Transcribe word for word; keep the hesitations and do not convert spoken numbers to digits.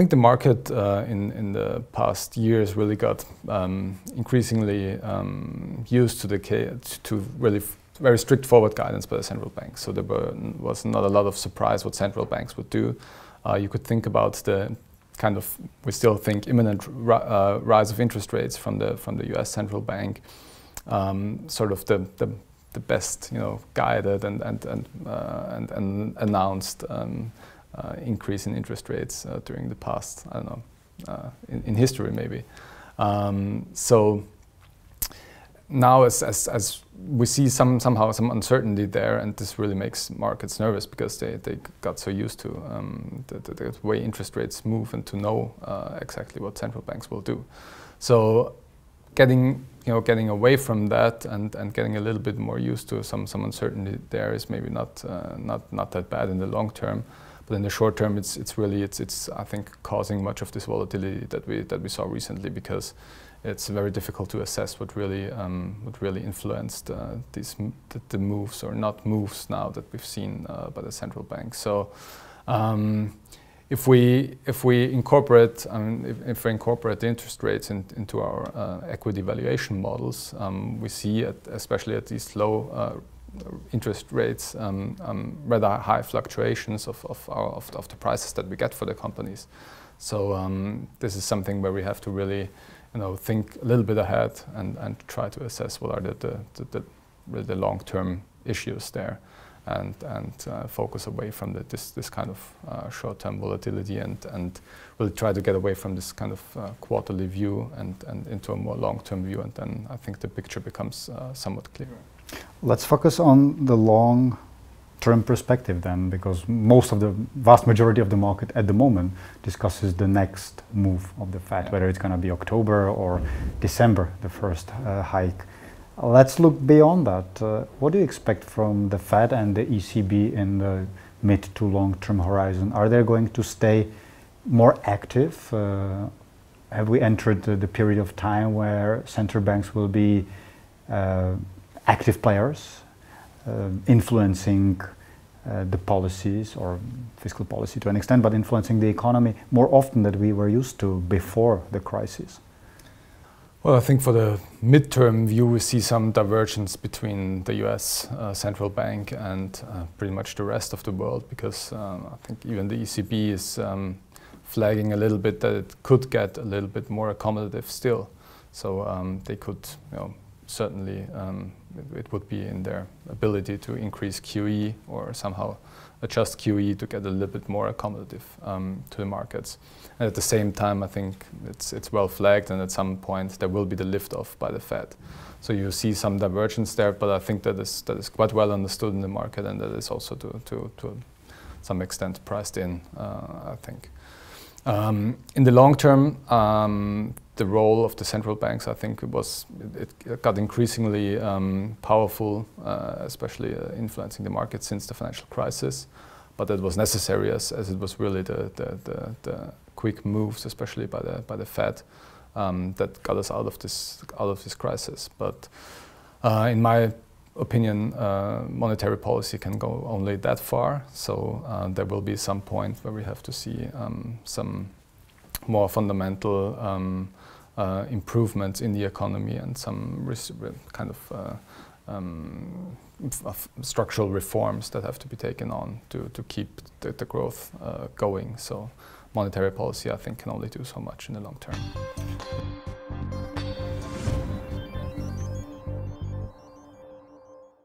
think the market uh, in, in the past years really got um, increasingly um, used to the to really very strict forward guidance by the central bank. So there were, was not a lot of surprise what central banks would do. Uh, you could think about the kind of, we still think, imminent ri uh, rise of interest rates from the from the U S central bank. Um, sort of the, the the best, you know, guided and and and uh, and, and announced Um, Uh, increase in interest rates uh, during the past, I don't know, uh, in, in history maybe. Um, so now as, as, as we see some, somehow some uncertainty there, and this really makes markets nervous because they, they got so used to um, the, the, the way interest rates move and to know uh, exactly what central banks will do. So getting, you know, getting away from that and, and getting a little bit more used to some, some uncertainty there is maybe not, uh, not, not that bad in the long term. But in the short term, it's it's really it's it's I think causing much of this volatility that we that we saw recently, because it's very difficult to assess what really um, what really influenced uh, these the, the moves or not moves now that we've seen uh, by the central bank. So um, if we if we incorporate I mean, if, if we incorporate the interest rates in, into our uh, equity valuation models, um, we see at, especially at these low Uh, interest rates, um, um, rather high fluctuations of of, our, of of the prices that we get for the companies. So um, this is something where we have to really, you know, think a little bit ahead and, and try to assess what are the the, the, the, really the long-term issues there, and and uh, focus away from the, this this kind of uh, short-term volatility, and and we'll try to get away from this kind of uh, quarterly view and and into a more long-term view, and then I think the picture becomes uh, somewhat clearer. Let's focus on the long-term perspective then, because most of the vast majority of the market at the moment discusses the next move of the Fed, yeah. whether it's going to be October or December, the first uh, hike. Let's look beyond that. Uh, what do you expect from the Fed and the E C B in the mid to long-term horizon? Are they going to stay more active? Uh, have we entered the, the period of time where central banks will be uh, active players uh, influencing uh, the policies, or fiscal policy to an extent, but influencing the economy more often than we were used to before the crisis? Well, I think for the midterm view, we see some divergence between the U S uh, central bank and uh, pretty much the rest of the world, because um, I think even the E C B is um, flagging a little bit that it could get a little bit more accommodative still. So um, they could, you know, certainly um, it, it would be in their ability to increase Q E or somehow adjust Q E to get a little bit more accommodative um, to the markets. And at the same time, I think it's, it's well flagged, and at some point there will be the lift-off by the Fed. So you see some divergence there, but I think that is, that is quite well understood in the market, and that is also to, to, to some extent priced in, uh, I think. Um, in the long term, um, the role of the central banks, I think, it was it, it got increasingly um, powerful, uh, especially uh, influencing the market since the financial crisis. But that was necessary, as, as it was really the, the, the, the quick moves, especially by the by the Fed, um, that got us out of this out of this crisis. But uh, in my opinion, uh, monetary policy can go only that far. So uh, there will be some point where we have to see um, some more fundamental um, uh, improvements in the economy and some kind of uh, um, f structural reforms that have to be taken on to, to keep the, the growth uh, going. So monetary policy, I think, can only do so much in the long term.